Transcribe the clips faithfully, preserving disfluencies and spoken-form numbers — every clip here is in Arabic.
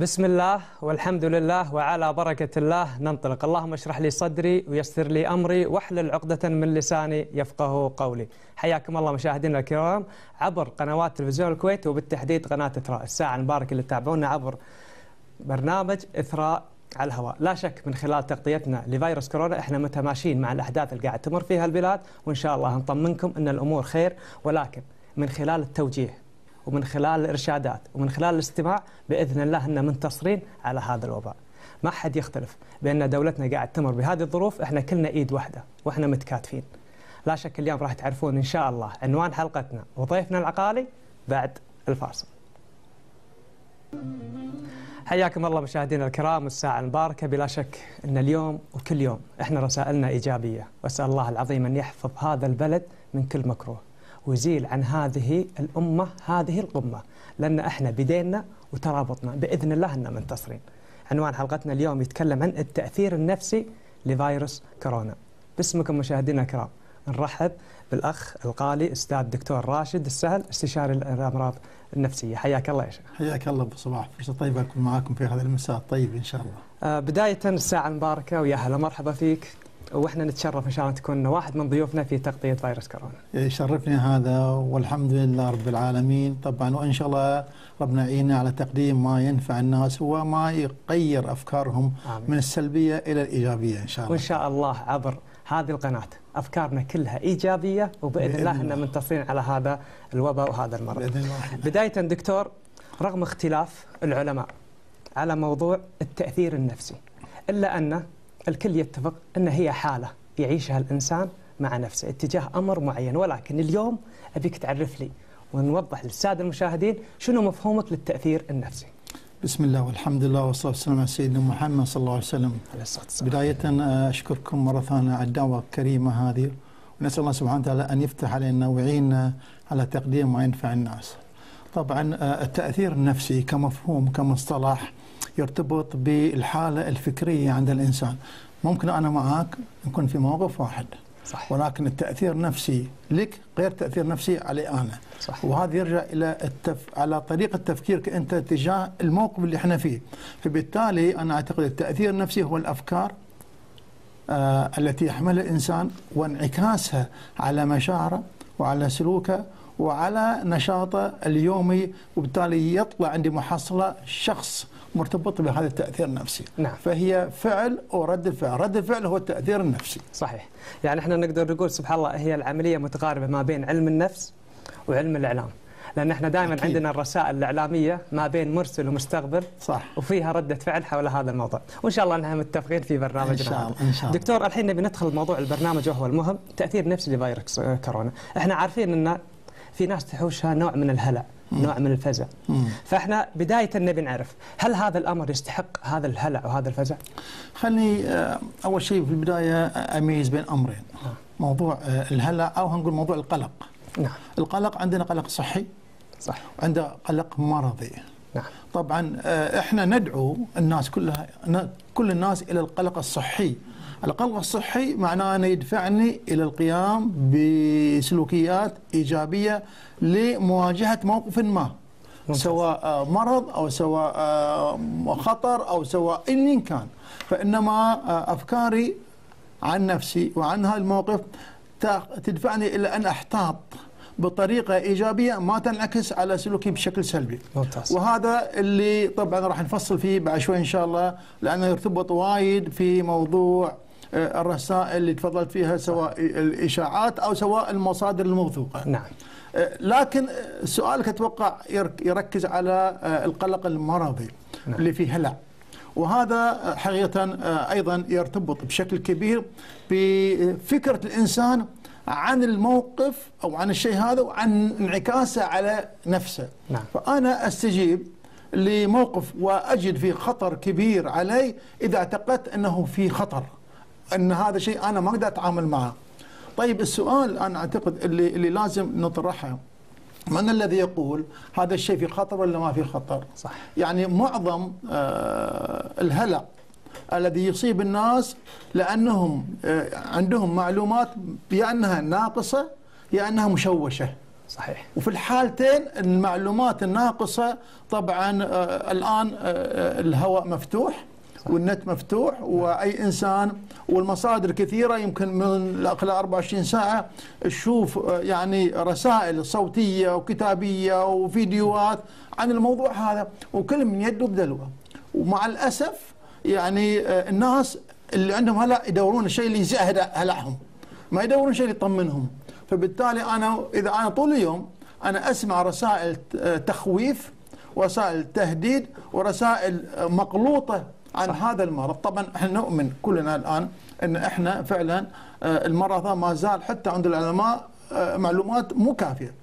بسم الله والحمد لله وعلى بركة الله ننطلق. اللهم اشرح لي صدري ويسر لي أمري واحلل عقدة من لساني يفقه قولي. حياكم الله مشاهدينا الكرام عبر قنوات تلفزيون الكويت وبالتحديد قناة إثراء الساعة المباركة اللي تتابعونا عبر برنامج إثراء على الهواء. لا شك من خلال تغطيتنا لفيروس كورونا احنا متماشين مع الأحداث اللي قاعد تمر فيها البلاد، وإن شاء الله هنطمنكم أن الأمور خير، ولكن من خلال التوجيه ومن خلال الإرشادات ومن خلال الاستماع بإذن الله أننا منتصرين على هذا الوباء. ما حد يختلف بأن دولتنا قاعد تمر بهذه الظروف، احنا كلنا إيد واحدة وإحنا متكاتفين. لا شك اليوم راح تعرفون إن شاء الله عنوان حلقتنا وضيفنا العقالي بعد الفاصل. حياكم الله مشاهدينا الكرام، الساعة المباركة. بلا شك أن اليوم وكل يوم احنا رسائلنا إيجابية، وأسأل الله العظيم أن يحفظ هذا البلد من كل مكروه ويزيل عن هذه الأمة هذه القمة، لأن احنا بدينا وترابطنا بإذن الله أننا منتصرين. عنوان حلقتنا اليوم يتكلم عن التأثير النفسي لفيروس كورونا. باسمكم مشاهدينا الكرام نرحب بالأخ القالي أستاذ الدكتور راشد السهل استشاري الأمراض النفسية. حياك الله يا شيخ. حياك الله أبو صباح، فرصة طيبة أكون معاكم في هذا المساء الطيب إن شاء الله. بداية الساعة المباركة ويا هلا مرحبا فيك، واحنا نتشرف ان شاء الله تكون واحد من ضيوفنا في تغطيه فيروس كورونا. يشرفني هذا والحمد لله رب العالمين طبعا، وان شاء الله ربنا يعيننا على تقديم ما ينفع الناس وما يغير افكارهم آمين. من السلبيه الى الايجابيه ان شاء الله. وان شاء الله عبر هذه القناه افكارنا كلها ايجابيه وباذن الله احنا منتصرين على هذا الوباء وهذا المرض بإذن الله. بدايه دكتور، رغم اختلاف العلماء على موضوع التاثير النفسي الا ان الكل يتفق أن هي حالة يعيشها الإنسان مع نفسه اتجاه أمر معين، ولكن اليوم أبيك تعرف لي ونوضح للسادة المشاهدين شنو مفهومك للتأثير النفسي. بسم الله والحمد لله والصلاة والسلام على سيدنا محمد صلى الله عليه وسلم. بداية أشكركم مرة ثانية على الدعوة الكريمة هذه، ونسأل الله سبحانه وتعالى أن يفتح علينا ويعيننا على تقديم ما ينفع الناس. طبعا التأثير النفسي كمفهوم كمصطلح يرتبط بالحالة الفكرية عند الإنسان. ممكن أنا معاك نكون في موقف واحد صح. ولكن التأثير النفسي لك غير تأثير نفسي علي أنا صح. وهذا يرجع إلى التف... على طريقة تفكيرك أنت تجاه الموقف اللي احنا فيه. فبالتالي أنا أعتقد التأثير النفسي هو الأفكار آه التي يحملها الإنسان وانعكاسها على مشاعره وعلى سلوكه وعلى نشاطه اليومي، وبالتالي يطلع عندي محصلة شخص مرتبط بهذا التأثير النفسي نعم. فهي فعل ورد الفعل، رد الفعل هو التأثير النفسي صحيح. يعني احنا نقدر نقول سبحان الله هي العملية متقاربة ما بين علم النفس وعلم الإعلام، لأن احنا دائما أكيد. عندنا الرسائل الإعلامية ما بين مرسل ومستقبل صح. وفيها ردة فعل حول هذا الموضوع، وإن شاء الله نحن متفقين في برنامجنا. إن شاء الله إن شاء الله. دكتور الحين نبي ندخل موضوع البرنامج وهو المهم، تأثير نفسي لفيروس كورونا. احنا عارفين أن في ناس تحوشها نوع من الهلع مم. نوع من الفزع مم. فاحنا بدايه نبي نعرف هل هذا الامر يستحق هذا الهلع وهذا الفزع؟ خلني اول شيء في البدايه اميز بين امرين نعم. موضوع الهلع او هنقول موضوع القلق نعم. القلق عندنا قلق صحي صح، وعندنا قلق مرضي نعم. طبعا احنا ندعو الناس كلها كل الناس الى القلق الصحي. القلق الصحي معناه أنه يدفعني إلى القيام بسلوكيات إيجابية لمواجهة موقف ما ممتاز. سواء مرض أو سواء خطر أو سواء إن كان، فإنما أفكاري عن نفسي وعن هذا الموقف تدفعني إلى أن أحتاط بطريقة إيجابية ما تنعكس على سلوكي بشكل سلبي ممتاز. وهذا اللي طبعا راح نفصل فيه بعد شوي إن شاء الله، لأنه يرتبط وايد في موضوع الرسائل اللي تفضلت فيها سواء الإشاعات أو سواء المصادر الموثوقة نعم. لكن سؤالك أتوقع يركز على القلق المرضي نعم. اللي فيه هلع، وهذا حقيقة أيضا يرتبط بشكل كبير بفكرة الإنسان عن الموقف أو عن الشيء هذا وعن انعكاسه على نفسه نعم. فأنا أستجيب لموقف وأجد فيه خطر كبير علي إذا اعتقدت أنه فيه خطر، أن هذا شيء أنا ما أقدر أتعامل معه. طيب السؤال أنا أعتقد اللي, اللي لازم نطرحه، من الذي يقول هذا الشيء في خطر ولا ما في خطر صح. يعني معظم آه الهلع الذي يصيب الناس لأنهم آه عندهم معلومات بأنها ناقصة يا أنها مشوشة صحيح. وفي الحالتين المعلومات الناقصة طبعا آه الآن آه الهواء مفتوح صحيح. والنت مفتوح وأي إنسان والمصادر كثيرة يمكن من أقل أربعة وعشرين ساعة تشوف آه يعني رسائل صوتية وكتابية وفيديوهات عن الموضوع هذا وكل من يده بدلوه. ومع الأسف يعني آه الناس اللي عندهم هلع يدورون الشيء اللي يزهد هلعهم، ما يدورون شيء يطمنهم. فبالتالي أنا إذا أنا طول اليوم أنا أسمع رسائل تخويف ورسائل تهديد ورسائل مقلوطة عن صح. هذا المرض. طبعا احنا نؤمن كلنا الآن أن احنا فعلا المرض ما زال حتى عند العلماء معلومات مو كافية.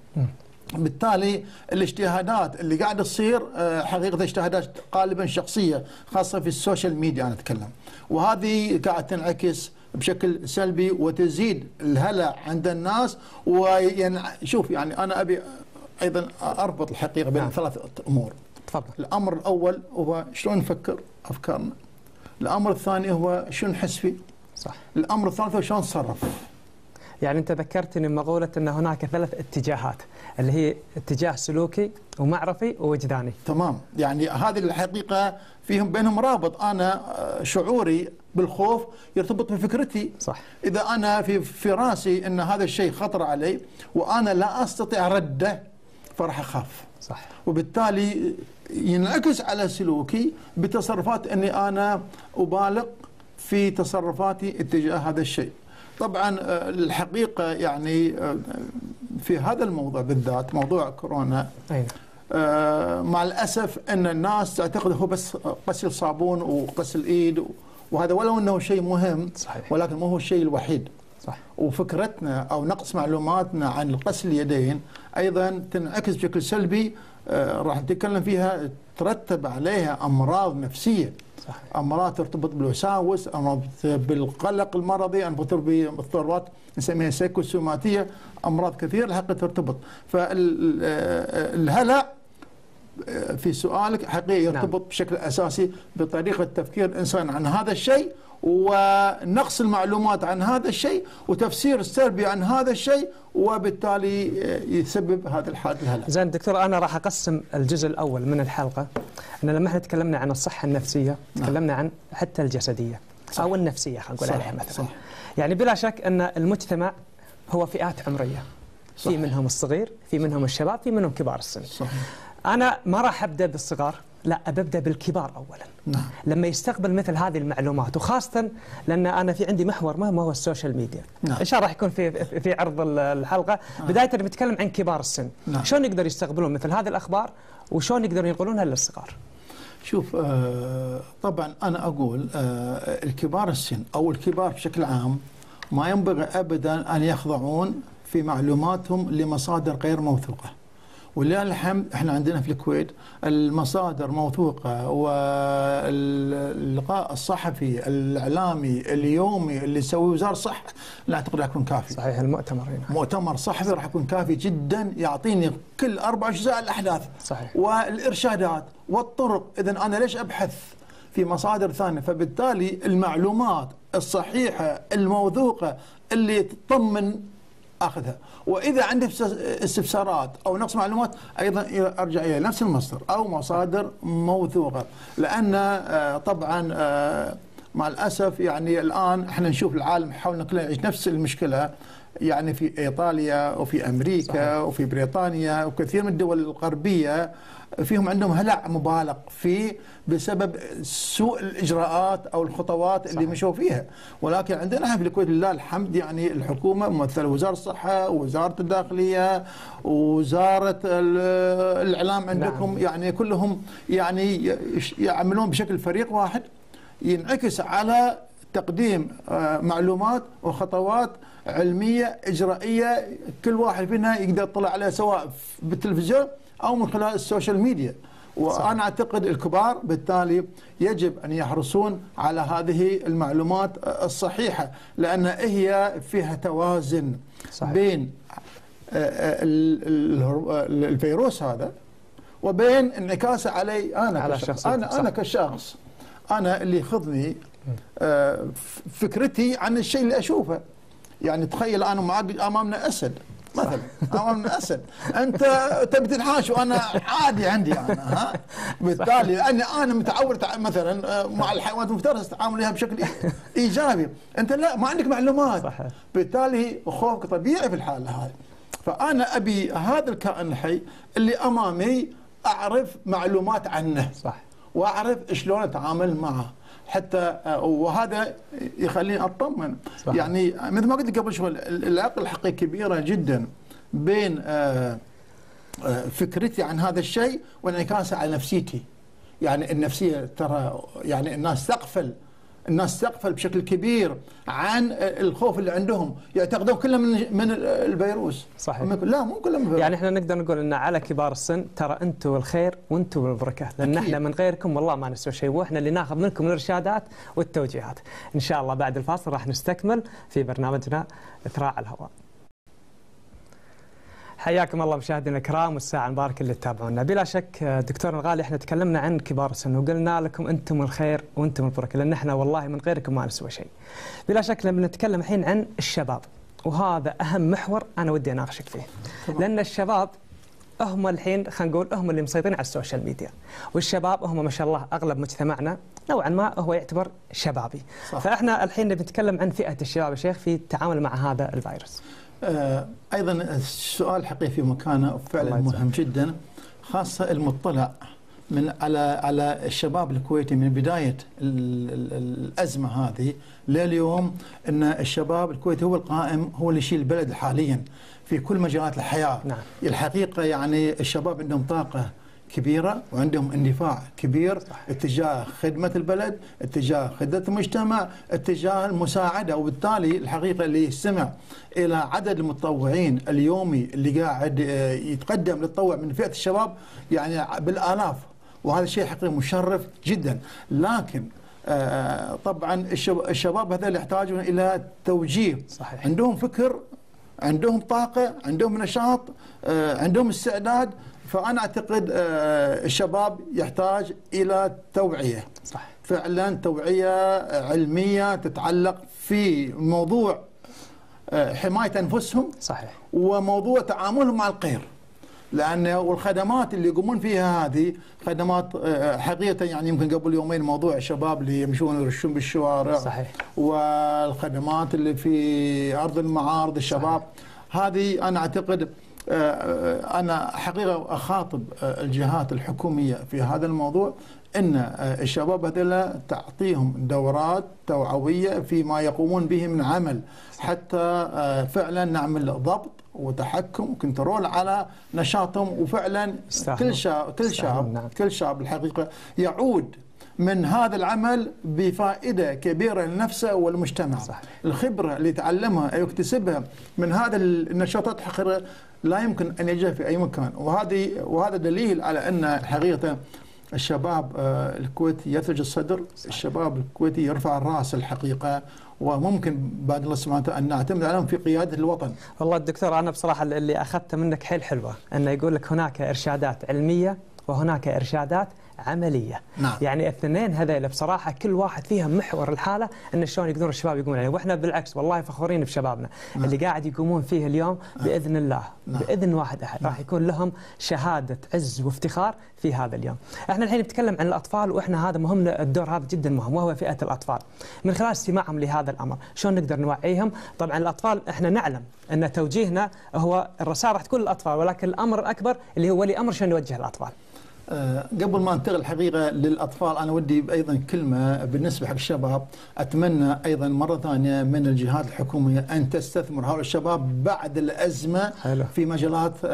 بالتالي الاجتهادات اللي قاعدة تصير حقيقة اجتهادات غالبا شخصية خاصة في السوشيال ميديا أنا أتكلم، وهذه قاعدة تنعكس بشكل سلبي وتزيد الهلع عند الناس. وشوف يعني أنا أبي أيضا أربط الحقيقة بين نعم. ثلاثة أمور. تفضل. الأمر الأول هو شلون نفكر أفكارنا، الأمر الثاني هو شلون نحس فيه صح. الأمر الثالث هو شلون نتصرف. يعني أنت ذكرتني بمقولة أن هناك ثلاث اتجاهات اللي هي اتجاه سلوكي ومعرفي ووجداني. تمام. يعني هذه الحقيقة فيهم بينهم رابط. أنا شعوري بالخوف يرتبط بفكرتي صح. إذا أنا في في راسي أن هذا الشيء خطر علي وأنا لا أستطيع رده فراح أخاف صح. وبالتالي ينعكس على سلوكي بتصرفات أني أنا أبالغ في تصرفاتي اتجاه هذا الشيء. طبعا الحقيقة يعني في هذا الموضوع بالذات موضوع كورونا أيه. مع الأسف أن الناس تعتقد هو بس غسل صابون وغسل إيد، وهذا ولو أنه شيء مهم صحيح. ولكن ما هو الشيء الوحيد صح. وفكرتنا أو نقص معلوماتنا عن غسل اليدين أيضا تنعكس بشكل سلبي راح نتكلم فيها، ترتب عليها أمراض نفسية صحيح. أمراض ترتبط بالوساوس، أمراض بالقلق المرضي، أمراض ترتبط باضطرابات نسميها سيكوسوماتية، أمراض كثيرة الحقيقة ترتبط. فالهلع في سؤالك حقيقي يرتبط نعم. بشكل أساسي بطريقة تفكير الإنسان عن هذا الشيء ونقص المعلومات عن هذا الشيء وتفسير السلبي عن هذا الشيء، وبالتالي يسبب هذا الحادث الهلع. زين دكتور، أنا راح أقسم الجزء الأول من الحلقة أن لما احنا تكلمنا عن الصحة النفسية تكلمنا عن حتى الجسدية صح. أو النفسية خلينا نقول عليها مثلا صح. يعني بلا شك أن المجتمع هو فئات عمرية صح. في منهم الصغير، في منهم الشباب، في منهم كبار السن صح. أنا ما راح أبدأ بالصغار، لا أبدأ بالكبار أولا نعم. لما يستقبل مثل هذه المعلومات، وخاصة لأن أنا في عندي محور ما هو السوشيال ميديا نعم. إن شاء الله راح يكون في في عرض الحلقة نعم. بداية بتكلم عن كبار السن نعم. شلون يقدر يستقبلون مثل هذه الأخبار وشلون يقدرون ينقلونها للصغار؟ شوف آه طبعا أنا أقول آه الكبار السن أو الكبار بشكل عام ما ينبغي أبدا أن يخضعون في معلوماتهم لمصادر غير موثوقة، ولله الحمد احنا عندنا في الكويت المصادر موثوقه واللقاء الصحفي الاعلامي اليومي اللي تسويه وزاره الصحه لا اعتقد راح يكون كافي. صحيح. المؤتمر هنا مؤتمر صحفي راح يكون كافي جدا، يعطيني كل أربعة وعشرين ساعه الاحداث صحيح. والارشادات والطرق. اذا انا ليش ابحث في مصادر ثانيه؟ فبالتالي المعلومات الصحيحه الموثوقه اللي تطمن اخذها، واذا عندي استفسارات او نقص معلومات ايضا ارجع الى نفس المصدر او مصادر موثوقه. لان طبعا مع الاسف يعني الان احنا نشوف العالم حولنا كله يعيش نفس المشكله، يعني في ايطاليا وفي امريكا صحيح. وفي بريطانيا وكثير من الدول الغربيه فيهم عندهم هلع مبالغ فيه بسبب سوء الاجراءات او الخطوات اللي صحيح. مشوا فيها. ولكن عندنا في الكويت لله الحمد يعني الحكومه ممثله وزاره الصحه ووزاره الداخليه ووزاره الاعلام عندكم نعم. يعني كلهم يعني يعملون بشكل فريق واحد ينعكس على تقديم معلومات وخطوات علميه اجرائيه كل واحد فينا يقدر يطلع عليها سواء بالتلفزيون او من خلال السوشيال ميديا. وانا اعتقد الكبار بالتالي يجب ان يحرصون على هذه المعلومات الصحيحه، لان هي فيها توازن صحيح. بين الفيروس هذا وبين انعكاسه علي انا على كشخص. انا انا كشخص انا اللي يخضني فكرتي عن الشيء اللي اشوفه. يعني تخيل انا معاك امامنا اسد مثلا او من اسد، انت تبي تنحاش وانا عادي عندي انا، ها بالتالي لاني انا متعود مثلا مع الحيوانات المفترسه اتعامل وياها بشكل ايجابي، انت لا ما عندك معلومات صحيح. بالتالي خوفك طبيعي في الحاله هاي، فانا ابي هذا الكائن الحي اللي امامي اعرف معلومات عنه صح، واعرف شلون اتعامل معه حتى، وهذا يخليني اطمن صح. يعني مثل ما قلت قبل شوي، العلاقه الحقيقيه كبيره جدا بين فكرتي عن هذا الشيء وانعكاسه على نفسيتي. يعني النفسيه ترى، يعني الناس تغفل الناس تغفل بشكل كبير عن الخوف اللي عندهم، يعتقدون كله من من الفيروس صحيح. لا مو كله من الفيروس. يعني احنا نقدر نقول ان على كبار السن ترى انتم الخير وانتم البركه، لان أكيد. احنا من غيركم والله ما نسوي شيء، واحنا اللي ناخذ منكم الارشادات والتوجيهات. ان شاء الله بعد الفاصل راح نستكمل في برنامجنا اثراء على الهواء. حياكم الله مشاهدينا الكرام، والساعة المباركة اللي تتابعونا. بلا شك دكتورنا الغالي، احنا تكلمنا عن كبار السن وقلنا لكم انتم الخير وانتم البركة، لان احنا والله من غيركم ما نسوي شيء. بلا شك لما نتكلم الحين عن الشباب، وهذا اهم محور انا ودي اناقشك فيه. لان الشباب هم الحين خلينا نقول هم اللي مسيطرين على السوشيال ميديا، والشباب هم ما شاء الله اغلب مجتمعنا نوعا ما هو يعتبر شبابي. صح. فاحنا الحين بنتكلم عن فئة الشباب يا شيخ في التعامل مع هذا الفيروس. ايضا السؤال حقيقي في مكانه فعلا مهم جدا، خاصه المطلع من على على الشباب الكويتي من بدايه الازمه هذه لليوم، ان الشباب الكويتي هو القائم، هو اللي يشيل البلد حاليا في كل مجالات الحياه. نعم. الحقيقه يعني الشباب عندهم طاقه كبيرة وعندهم اندفاع كبير اتجاه خدمة البلد، اتجاه خدمة المجتمع، اتجاه المساعدة. وبالتالي الحقيقة اللي يستمع إلى عدد المتطوعين اليومي اللي قاعد يتقدم للتطوع من فئة الشباب يعني بالآلاف، وهذا شيء حقيقي مشرف جدا. لكن طبعا الشباب هذول يحتاجون إلى توجيه صحيح. عندهم فكر، عندهم طاقة، عندهم نشاط، عندهم استعداد. فأنا أعتقد الشباب يحتاج إلى توعية صح. فعلا توعية علمية تتعلق في موضوع حماية أنفسهم صحيح. وموضوع تعاملهم مع الغير، لأن والخدمات اللي يقومون فيها هذه خدمات حقيقة. يعني يمكن قبل يومين موضوع الشباب اللي يمشون ويرشون بالشوارع صحيح. والخدمات اللي في أرض المعارض الشباب صحيح. هذه أنا أعتقد، أنا حقيقة أخاطب الجهات الحكومية في هذا الموضوع، أن الشباب هذول تعطيهم دورات توعوية فيما يقومون به من عمل، حتى فعلا نعمل ضبط وتحكم وكنترول على نشاطهم. وفعلا كل شاب كل شاب كل شاب الحقيقة يعود من هذا العمل بفائدة كبيرة لنفسه والمجتمع صحيح. الخبرة اللي تعلمها أو يكتسبها من هذا النشاطات حقيقة لا يمكن أن يجدها في أي مكان. وهذه وهذا دليل على أن حقيقة الشباب الكويتي يثلج الصدر صحيح. الشباب الكويتي يرفع الرأس الحقيقة، وممكن بعد الله سبحانه وتعالى ان نعتمد عليهم في قياده الوطن. والله الدكتور انا بصراحه اللي اخذته منك حيل حلوه، انه يقول لك هناك ارشادات علميه وهناك ارشادات عمليه. نعم. يعني الاثنين هذيل بصراحه كل واحد فيها محور الحاله، ان شلون يقدرون الشباب يقومون عليه، واحنا بالعكس والله فخورين بشبابنا نعم. اللي قاعد يقومون فيه اليوم باذن الله نعم. باذن واحد احد نعم. راح يكون لهم شهاده عز وافتخار في هذا اليوم. احنا الحين نتكلم عن الاطفال، واحنا هذا مهمنا، الدور هذا جدا مهم، وهو فئه الاطفال. من خلال استماعهم لهذا الامر شلون نقدر نوعيهم؟ طبعا الاطفال احنا نعلم ان توجيهنا هو الرساله راح تكون للاطفال، ولكن الامر الاكبر اللي هو ولي امر شلون نوجه الاطفال. قبل ما انتقل الحقيقه للاطفال، انا ودي ايضا كلمه بالنسبه حق الشباب. اتمنى ايضا مره ثانيه من الجهات الحكوميه ان تستثمر هؤلاء الشباب بعد الازمه حلو. في مجالات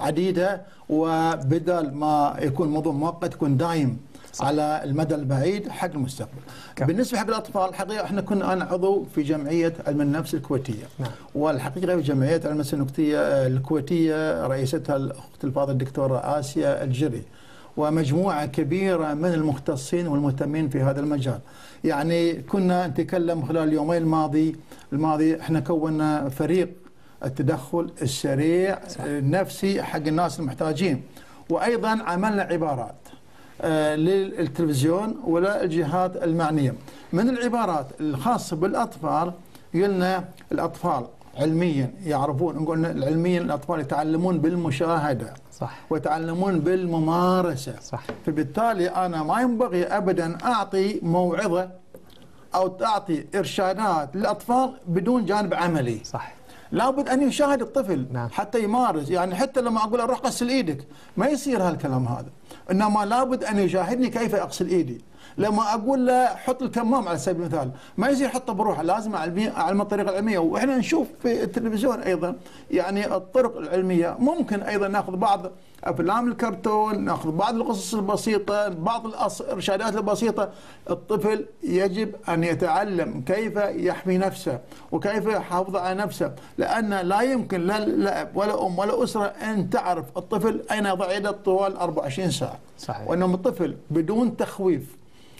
عديده، وبدل ما يكون موضوع مؤقت يكون دايم صح. على المدى البعيد حق المستقبل. كم. بالنسبه حق الاطفال حقيقه احنا كنا انا عضو في جمعيه علم النفس الكويتيه نعم. والحقيقه جمعيه علم النفس الكويتيه رئيستها الاخت الفاضله الدكتوره اسيا الجري، ومجموعه كبيره من المختصين والمهتمين في هذا المجال. يعني كنا نتكلم خلال اليومين الماضي الماضي احنا كونا فريق التدخل السريع صح. النفسي حق الناس المحتاجين، وايضا عملنا عبارات للتلفزيون ولا الجهات المعنية. من العبارات الخاصة بالأطفال قلنا الأطفال علميا يعرفون، نقول علميا الاطفال يتعلمون بالمشاهده صح، ويتعلمون بالممارسه صح. فبالتالي انا ما ينبغي ابدا اعطي موعظه او اعطي ارشادات للاطفال بدون جانب عملي صح. لابد ان يشاهد الطفل نعم. حتى يمارس، يعني حتى لما اقول اروح اغسل ايدك ما يصير هالكلام هذا، انما لابد ان يشاهدني كيف اغسل ايدي. لما اقول له حط الكمام على سبيل المثال ما يصير يحطه بروحه، لازم اعلمه الطريقه العلميه، واحنا نشوف في التلفزيون ايضا يعني الطرق العلميه. ممكن ايضا ناخذ بعض افلام الكرتون، ناخذ بعض القصص البسيطه، بعض الارشادات البسيطه. الطفل يجب ان يتعلم كيف يحمي نفسه وكيف يحافظ على نفسه، لان لا يمكن لا الاب ولا ام ولا اسره ان تعرف الطفل اين يضع يده طوال أربعة وعشرين ساعه صحيح. وانهم الطفل بدون تخويف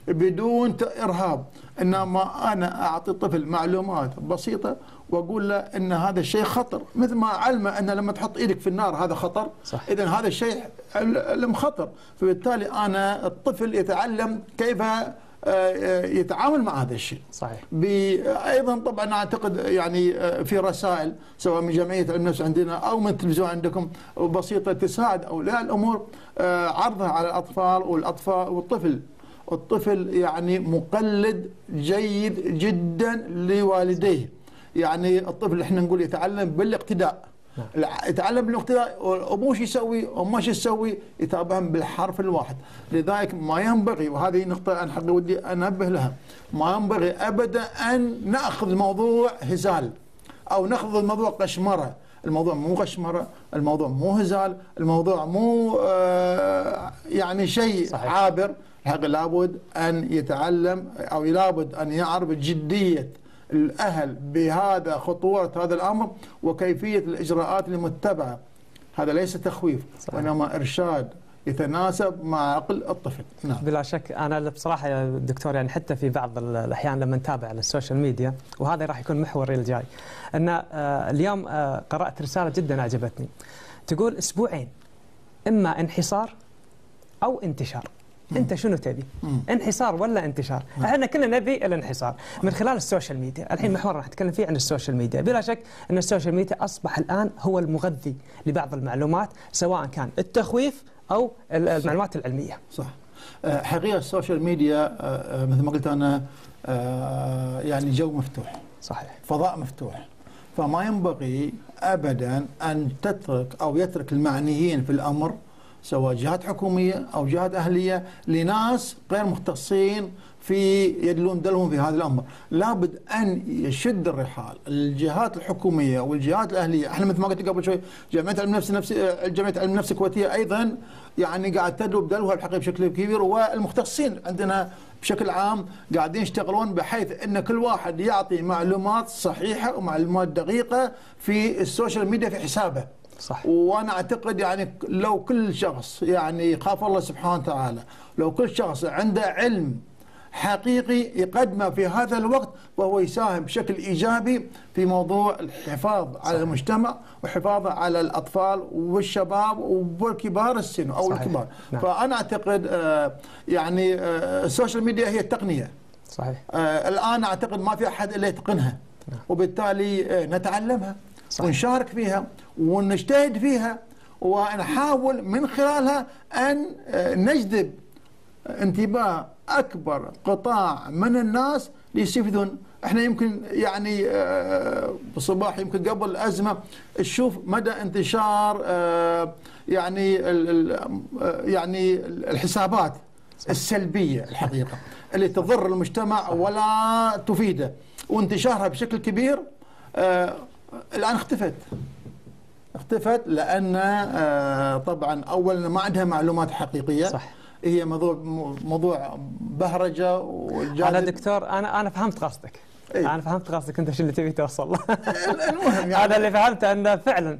بدون إرهاب، إنما أنا أعطي الطفل معلومات بسيطة وأقول له أن هذا الشيء خطر، مثل ما علمه أن لما تحط إيدك في النار هذا خطر، إذا هذا الشيء علم خطر، فبالتالي أنا الطفل يتعلم كيف يتعامل مع هذا الشيء صحيح. ايضا طبعا اعتقد يعني في رسائل سواء من جمعيه علم النفس عندنا او من التلفزيون عندكم بسيطه تساعد اولياء الامور عرضها على الاطفال والاطفال والطفل. الطفل يعني مقلد جيد جدا لوالديه، يعني الطفل احنا نقول يتعلم بالاقتداء نعم. يتعلم بالاقتداء، وابوه شو يسوي وامه شو تسوي يتابعهم بالحرف الواحد. لذلك ما ينبغي، وهذه نقطه انا حقيقه ودي انبه لها، ما ينبغي ابدا ان ناخذ الموضوع هزال او ناخذ الموضوع قشمره. الموضوع مو قشمره، الموضوع مو هزال، الموضوع مو آه يعني شيء صحيح. عابر. الحق لابد أن يتعلم أو لابد أن يعرف جدية الأهل بهذا خطورة هذا الأمر وكيفية الإجراءات المتبعة. هذا ليس تخويف صحيح. وإنما إرشاد يتناسب مع عقل الطفل نعم. بلا شك. أنا بصراحة يا دكتور يعني حتى في بعض الأحيان لما نتابع على السوشيال ميديا، وهذا راح يكون محور الريل الجاي، أن اليوم قرأت رسالة جدا أعجبتني تقول أسبوعين إما انحصار أو انتشار. أنت شنو تبي؟ انحصار ولا انتشار؟ احنا كلنا نبي الانحصار من خلال السوشيال ميديا. الحين محور راح نتكلم فيه عن السوشيال ميديا. بلا شك أن السوشيال ميديا أصبح الآن هو المغذي لبعض المعلومات، سواء كان التخويف أو المعلومات العلمية صح. حقيقة السوشيال ميديا مثل ما قلت أنا يعني جو مفتوح صحيح، فضاء مفتوح، فما ينبغي أبدا أن تترك أو يترك المعنيين في الأمر سواء جهات حكومية أو جهات أهلية لناس غير مختصين في يدلون دلهم في هذا الأمر. لابد أن يشد الرحال الجهات الحكومية والجهات الأهلية. احنا مثل ما قلت قبل شوي جمعية علم النفس جمعية علم النفس الكويتية أيضا يعني قاعد تدلو بدلوها الحقيقة بشكل كبير، والمختصين عندنا بشكل عام قاعدين يشتغلون بحيث ان كل واحد يعطي معلومات صحيحة ومعلومات دقيقة في السوشيال ميديا في حسابه صح. وانا اعتقد يعني لو كل شخص يعني خاف الله سبحانه وتعالى، لو كل شخص عنده علم حقيقي يقدمه في هذا الوقت، وهو يساهم بشكل ايجابي في موضوع الحفاظ صح. على المجتمع وحفاظه على الاطفال والشباب والكبار السن او صحيح. الكبار نعم. فانا اعتقد آه يعني آه السوشيال ميديا هي التقنيه صحيح. آه الان اعتقد ما في احد الا يتقنها نعم. وبالتالي آه نتعلمها صحيح. ونشارك فيها ونجتهد فيها ونحاول من خلالها أن نجذب انتباه أكبر قطاع من الناس ليستفيدون. احنا يمكن يعني بالصباح يمكن قبل الأزمة نشوف مدى انتشار يعني يعني الحسابات السلبية الحقيقة اللي تضر المجتمع ولا تفيده، وانتشارها بشكل كبير الآن اختفت اختفت لأن طبعا أولا ما عندها معلومات حقيقية صح. هي موضوع موضوع بهرجة وجاذب. على دكتور أنا أنا فهمت قصدك إيه؟ أنا فهمت قصدك أنت شو اللي تبي توصل المهم يعني أنا اللي فهمته أنه فعلا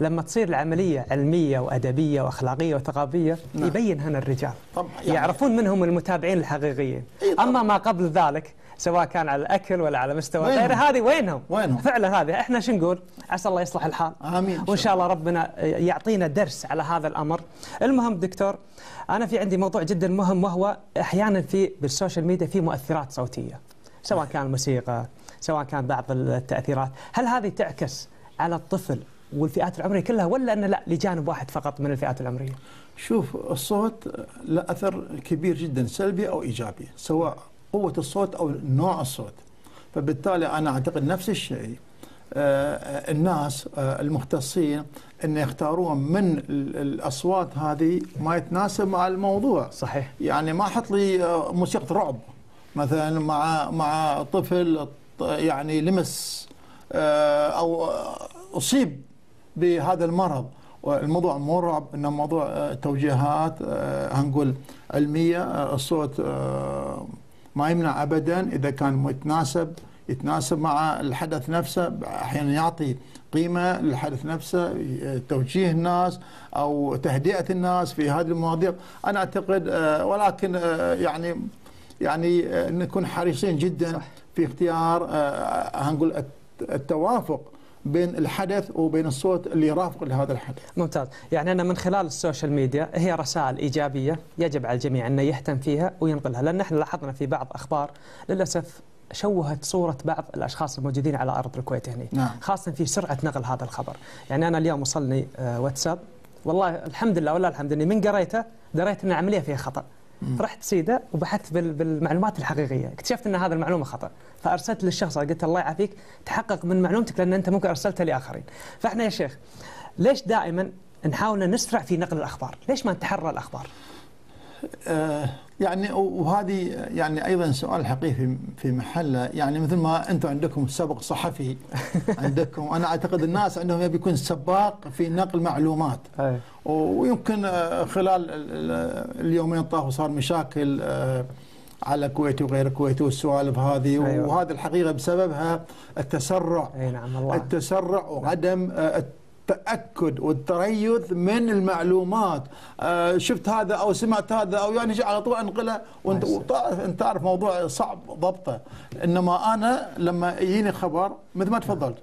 لما تصير العملية علمية وأدبية وأخلاقية وثقافية نعم. يبين هنا الرجال طبعا يعني يعرفون منهم المتابعين الحقيقيين إيه. أما ما قبل ذلك سواء كان على الأكل ولا على مستوى غير هذه وينهم؟ وينهم؟ فعلا هذه احنا شو نقول؟ عسى الله يصلح الحال آمين، وإن شاء الله ربنا يعطينا درس على هذا الأمر. المهم دكتور أنا في عندي موضوع جدا مهم، وهو أحيانا في بالسوشيال ميديا في مؤثرات صوتية سواء كان موسيقى سواء كان بعض التأثيرات، هل هذه تعكس على الطفل والفئات العمرية كلها ولا أن لا لجانب واحد فقط من الفئات العمرية؟ شوف، الصوت له أثر كبير جدا سلبي أو إيجابي، سواء قوة الصوت أو نوع الصوت. فبالتالي أنا أعتقد نفس الشيء الناس المختصين أن يختارون من الأصوات هذه ما يتناسب مع الموضوع. صحيح. يعني ما حط لي موسيقى رعب مثلا مع مع طفل يعني لمس أو أصيب بهذا المرض. الموضوع مو رعب، إنه موضوع توجيهات هنقول علمية. الصوت ما يمنع أبدا إذا كان متناسب يتناسب مع الحدث نفسه، أحيانا يعطي قيمة للحدث نفسه، توجيه الناس أو تهدئة الناس في هذه المواضيع. أنا أعتقد ولكن يعني يعني نكون حريصين جدا في اختيار هنقول التوافق بين الحدث وبين الصوت اللي يرافق لهذا الحدث. ممتاز، يعني أنا من خلال السوشيال ميديا هي رسائل إيجابية يجب على الجميع أنه يهتم فيها وينقلها، لأن احنا لاحظنا في بعض أخبار للأسف شوهت صورة بعض الأشخاص الموجودين على أرض الكويت هنا. نعم. خاصة في سرعة نقل هذا الخبر. يعني أنا اليوم وصلني واتساب، والله الحمد لله والله الحمد لله من قريته دريت أن العملية فيها خطأ. رحت سيده وبحثت بالمعلومات الحقيقيه، اكتشفت ان هذه المعلومه خطا، فارسلت للشخص قلت الله يعافيك تحقق من معلومتك لان انت ممكن ارسلتها لاخرين. فاحنا يا شيخ ليش دائما نحاول نسرع في نقل الاخبار؟ ليش ما نتحرى الاخبار؟ آه يعني وهذه يعني ايضا سؤال حقيقي في محله. يعني مثل ما انتم عندكم سبق صحفي عندكم، انا اعتقد الناس عندهم يبي يكون سباق في نقل معلومات. ويمكن خلال اليومين طافوا صار مشاكل على كويتي وغير كويتي والسوالف هذه. أيوة. وهذه الحقيقه بسببها التسرع. أي نعم الله. التسرع وعدم التأكد والتريث من المعلومات. آه شفت هذا أو سمعت هذا أو يعني على طول أنقله، وأنت تعرف موضوع صعب ضبطه. إنما أنا لما يجيني خبر مثل ما تفضلت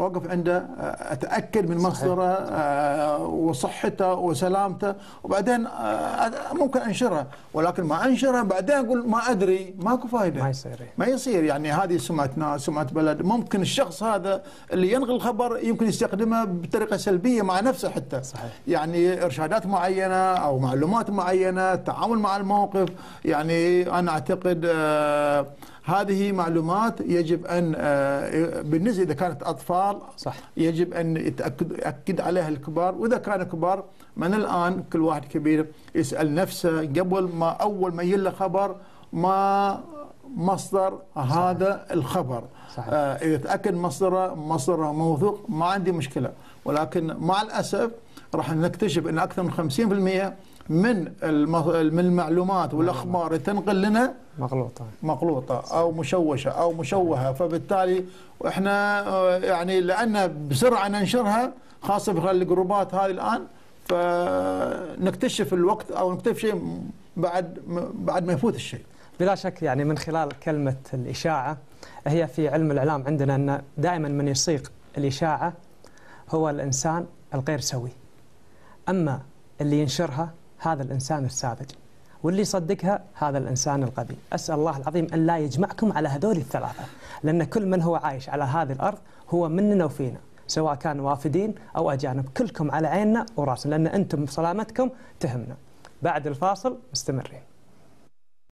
أوقف عنده، أتأكد من مصدره آه وصحته وسلامته، وبعدين آه ممكن أنشره. ولكن ما أنشره بعدين أقول ما أدري، ماكو فائدة. ما يصير ما يصير يعني هذه سمعة ناس، سمعة بلد. ممكن الشخص هذا اللي ينقل الخبر يمكن يستخدمه بطريقة سلبية مع نفسه حتى. صحيح. يعني إرشادات معينة أو معلومات معينة، التعامل مع الموقف. يعني أنا أعتقد آه هذه معلومات يجب أن بالنسبة إذا كانت أطفال. صح. يجب أن يتأكد عليها الكبار، وإذا كان كبار من الآن كل واحد كبير يسأل نفسه قبل ما أول ما يله خبر ما مصدر هذا الخبر. صحيح. آه إذا تأكد مصدره مصدره موثوق ما عندي مشكلة، ولكن مع الأسف راح نكتشف أن أكثر من خمسين بالمئة من من المعلومات والاخبار تنقل لنا مغلوطه مغلوطه او مشوشه او مشوهه. فبالتالي احنا يعني لان بسرعه ننشرها خاصه في الجروبات هذه الان، فنكتشف الوقت او نكتشف شيء بعد بعد ما يفوت الشيء. بلا شك يعني من خلال كلمه الاشاعه، هي في علم الاعلام عندنا ان دائما من يصيغ الاشاعه هو الانسان الغير سوي. اما اللي ينشرها هذا الإنسان الساذج، واللي يصدقها هذا الإنسان الغبي. أسأل الله العظيم أن لا يجمعكم على هذول الثلاثة، لأن كل من هو عايش على هذه الأرض هو مننا وفينا، سواء كان وافدين أو أجانب، كلكم على عيننا وراسنا، لأن أنتم سلامتكم تهمنا. بعد الفاصل مستمرين.